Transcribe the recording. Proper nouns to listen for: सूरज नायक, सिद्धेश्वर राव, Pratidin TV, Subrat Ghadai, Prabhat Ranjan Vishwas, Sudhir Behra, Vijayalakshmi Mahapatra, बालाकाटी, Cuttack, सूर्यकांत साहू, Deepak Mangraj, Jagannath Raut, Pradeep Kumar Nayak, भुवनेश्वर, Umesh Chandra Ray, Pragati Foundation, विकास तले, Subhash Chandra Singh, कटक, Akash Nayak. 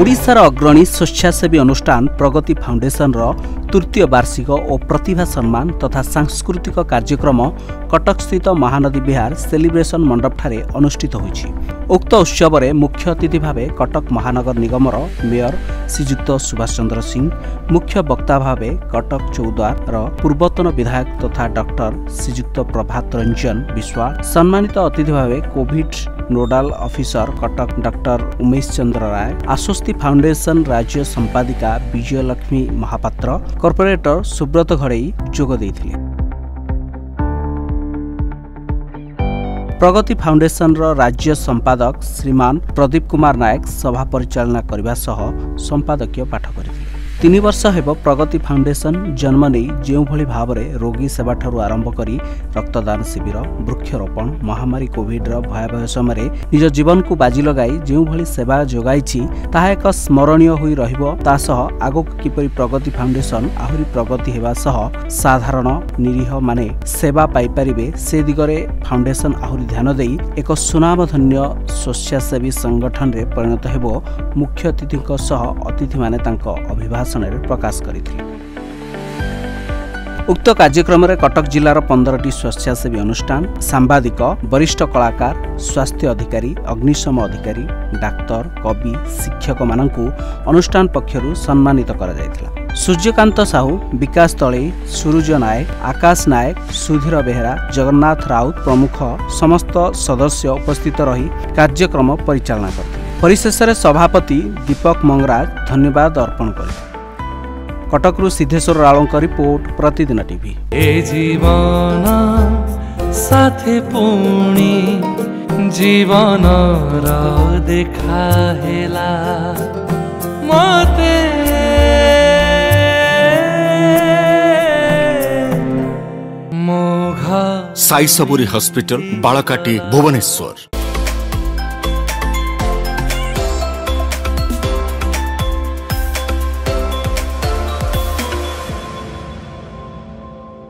ओडिशार अग्रणी स्वेच्छासेवी अनुष्ठान प्रगति फाउंडेशन रो तृतीय वार्षिक और प्रतिभा सम्मान तथा सांस्कृतिक कार्यक्रम कटक स्थित महानदी विहार सेलिब्रेशन मंडप ठारे अनुष्ठित होइछि। उक्त उत्सव में मुख्य अतिथि भाव कटक महानगर निगम मेयर श्रीजुक्त सुभाष चंद्र सिंह, मुख्य वक्ता भाव कटक चौद्वार पूर्वतन विधायक तथा डॉक्टर श्रीजुक्त प्रभात रंजन विश्वास, सम्मानित अतिथि भाव Covid nodal officer कटक doctor Umesh Chandra Ray, Aswasti foundation राज्य संपादिका विजयलक्ष्मी महापात्र, कॉर्पोरेटर सुब्रत घड़ई जोग देइथिले। प्रगति फाउंडेशन राज्य संपादक श्रीमान प्रदीप कुमार नायक सभा परिचालना करने सह संपादकीय पाठ करते। 3 वर्ष हेब प्रगति फाउंडेशन जन्म नहीं जो भाव में रोगी सेवा ठारू आरंभ कर रक्तदान शिविर, वृक्षरोपण, महामारी कोविड भयावह समय निज जीवन को बाजी लगाई जो सेवा जोगाई ताहा एक स्मरणीय होई रहिबो। आगो किपरि प्रगति फाउंडेशन आहुरी प्रगति हेबा सह साधारण निरीह माने सेवा पाई परिबे से दिगरे फाउंडेशन आहुरी ध्यान देई एक सुनामधन्य स्वेच्छासेवी संगठन रे परिणत हेबो। मुख्य अतिथि सह अतिथि माने तांको अभिभाषण प्रकाश करी उक्त कार्यक्रम में कटक जिलार 15टी स्वेच्छासेवी अनुष्ठान, सांबादिक, वरिष्ठ कलाकार, स्वास्थ्य अधिकारी, अग्निशम अधिकारी, डाक्तर, कवि, शिक्षक मानकू अनुष्ठान पक्षरू सम्मानित करा जायथिला। सूर्यकांत साहू, विकास तले, सूरज नायक, आकाश नायक, सुधीर बेहरा, जगन्नाथ राउत प्रमुख समस्त सदस्य उपस्थित रही कार्यक्रम परिचालना करते। परिशेष में सभापति दीपक मंगराज धन्यवाद अर्पण करते। कटकरू सिद्धेश्वर रावों का रिपोर्ट, प्रतिदिन टीवी। ए जीवन साथे पूर्णी जीवन रा देखा हेला मते मोघा साई सबुरी हॉस्पिटल बालाकाटी भुवनेश्वर।